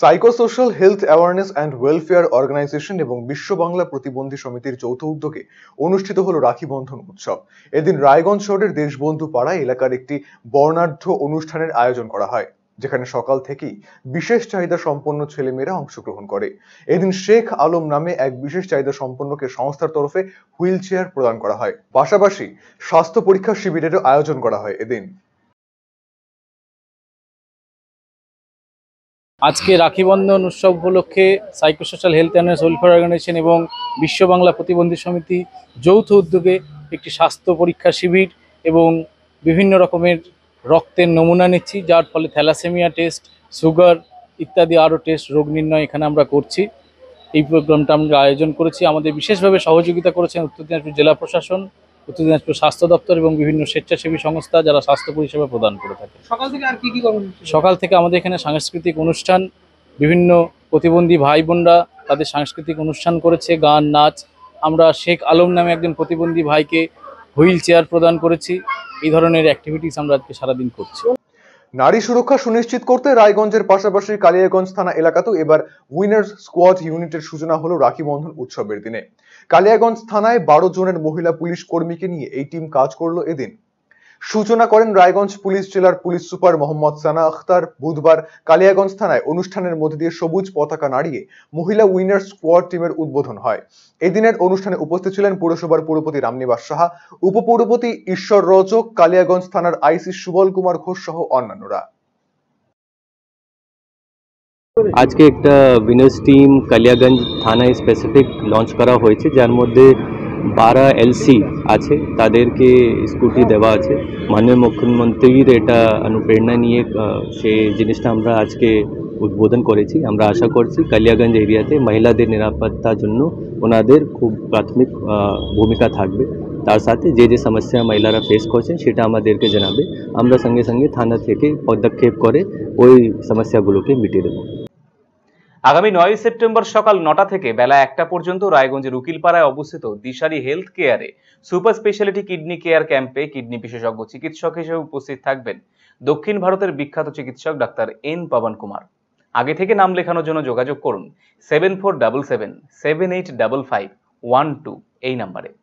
Psychosocial health awareness and welfare organisation এবং বিশ্ব বাংলা প্রতিবন্ধী সমিতির যৌথ উদ্যোগে অনুষ্ঠিত হলো রাখি বন্ধন উৎসব। এদিন রায়গঞ্জ শহরের দেশবন্ধু পাড়া এলাকার একটি বর্ণাঢ্য অনুষ্ঠানের আয়োজন করা হয়, যেখানে সকাল থেকেই বিশেষ চাহিদা সম্পন্ন ছেলেমেয়েরা অংশগ্রহণ করে। এদিন শেখ আলম নামে এক বিশেষ চাহিদা সম্পন্নকে সংস্থার তরফে হুইল চেয়ার প্রদান করা হয়, পাশাপাশি স্বাস্থ্য পরীক্ষা শিবিরেরও আয়োজন করা হয়। এদিন আজকে রাখি বন্ধন উৎসব উপলক্ষে psychosocial health and welfare organisation এবং বিশ্ব বাংলা প্রতিবন্ধী সমিতি যৌথ উদ্যোগে একটি স্বাস্থ্য পরীক্ষা শিবির এবং বিভিন্ন রকমের রক্তের নমুনা নিচ্ছি, যার ফলে থ্যালাসেমিয়া টেস্ট, সুগার ইত্যাদি আরও টেস্ট, রোগ নির্ণয় এখানে আমরা করছি। এই প্রোগ্রামটা আমরা আয়োজন করেছি। আমাদের বিশেষভাবে সহযোগিতা করেছেন উত্তর দিনাজপুর জেলা প্রশাসন, উত্তর দিনাজপুর স্বাস্থ্য দপ্তর এবং বিভিন্ন স্বেচ্ছাসেবী সংস্থা যারা স্বাস্থ্য পরিষেবা প্রদান করে থাকে। সকাল থেকে আমাদের এখানে সাংস্কৃতিক অনুষ্ঠান, বিভিন্ন প্রতিবন্ধী ভাই বোনরা তাদের সাংস্কৃতিক অনুষ্ঠান করেছে, গান, নাচ। আমরা শেখ আলম নামে একজন প্রতিবন্ধী ভাইকে হুইল চেয়ার প্রদান করেছি। এই ধরনের অ্যাক্টিভিটিস আমরা আজকে সারাদিন করছি। নারী সুরক্ষা সুনিশ্চিত করতে রায়গঞ্জের পাশাপাশি কালিয়াগঞ্জ থানা এলাকাতেও এবার উইনার্স স্কোয়াড ইউনিটের সূচনা হলো রাখি বন্ধন উৎসবের দিনে। কালিয়াগঞ্জ থানায় 12 জনের মহিলা পুলিশ কর্মীকে নিয়ে এই টিম কাজ করলো। এদিন সূচনা করেন রায়গঞ্জ পুলিশ জেলার পুলিশ সুপার মোহাম্মদ সানা আখতার। বুধবার কালিয়াগঞ্জ থানায় অনুষ্ঠানের মধ্যে দিয়ে সবুজ পতাকা নাড়িয়ে মহিলা উইনার্স স্কোয়াড টিমের উদ্বোধন হয়। এদিনের অনুষ্ঠানে উপস্থিত ছিলেন পুরসভার পৌরপতি রামনিবাস সাহা, উপপৌরপতি ঈশ্বর রজক, কালিয়াগঞ্জ থানার আইসি সুবল কুমার ঘোষ সহ অন্যান্যরা। আজকে একটা উইনার্স টিম কালিয়াগঞ্জ থানায় স্পেসিফিক লঞ্চ করা হয়েছে, যার মধ্যে 12 LC আছে, তাদেরকে স্কুটি দেওয়া আছে। মাননীয় মুখ্যমন্ত্রীর এটা অনুপ্রেরণা নিয়ে সেই জিনিসটা আমরা আজকে উদ্বোধন করেছি। আমরা আশা করছি কালিয়াগঞ্জ এরিয়াতে মহিলাদের নিরাপত্তার জন্য ওনাদের খুব প্রাথমিক ভূমিকা থাকবে। তার সাথে যে যে সমস্যা মহিলারা ফেস করছেন সেটা আমাদেরকে জানাবে, আমরা সঙ্গে সঙ্গে থানা থেকে পদক্ষেপ করে ওই সমস্যাগুলোকে মিটিয়ে দেবো। আগামী 9 সেপ্টেম্বর সকাল 9টা থেকে বেলা 1টা পর্যন্ত রায়গঞ্জের উকিলপাড়ায় অবস্থিত দিশারি হেলথ কেয়ারে সুপার স্পেশালিটি কিডনি কেয়ার ক্যাম্পে কিডনি বিশেষজ্ঞ চিকিৎসক হিসেবে উপস্থিত থাকবেন দক্ষিণ ভারতের বিখ্যাত চিকিৎসক ডাক্তার এন পবন কুমার। আগে থেকে নাম লেখানোর জন্য যোগাযোগ করুন 7477785512 এই নাম্বারে।